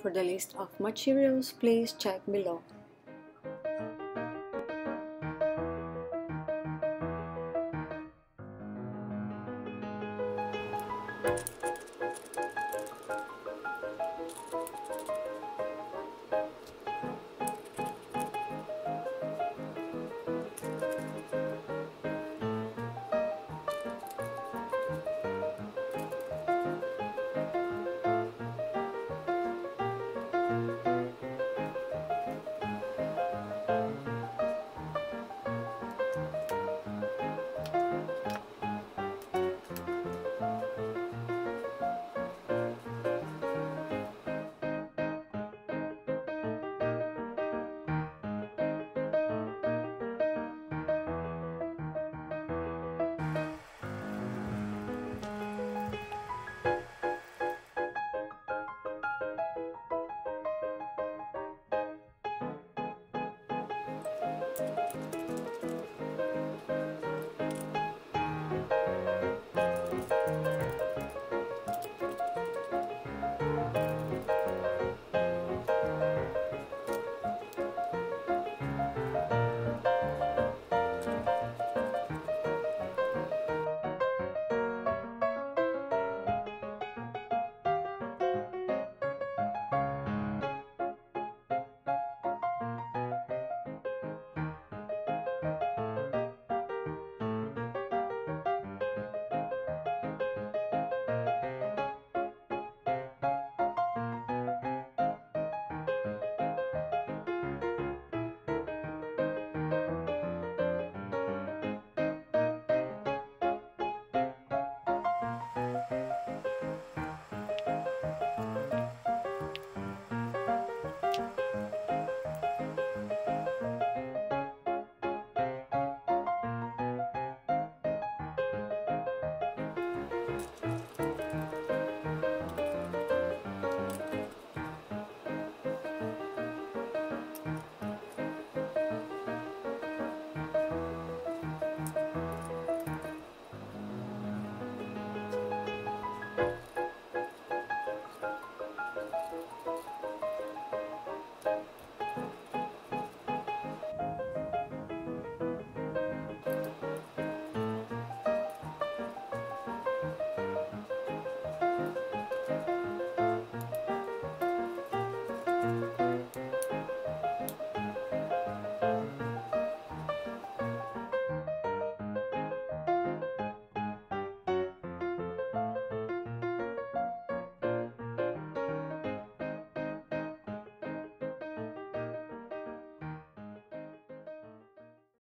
for the list of materials, please check below.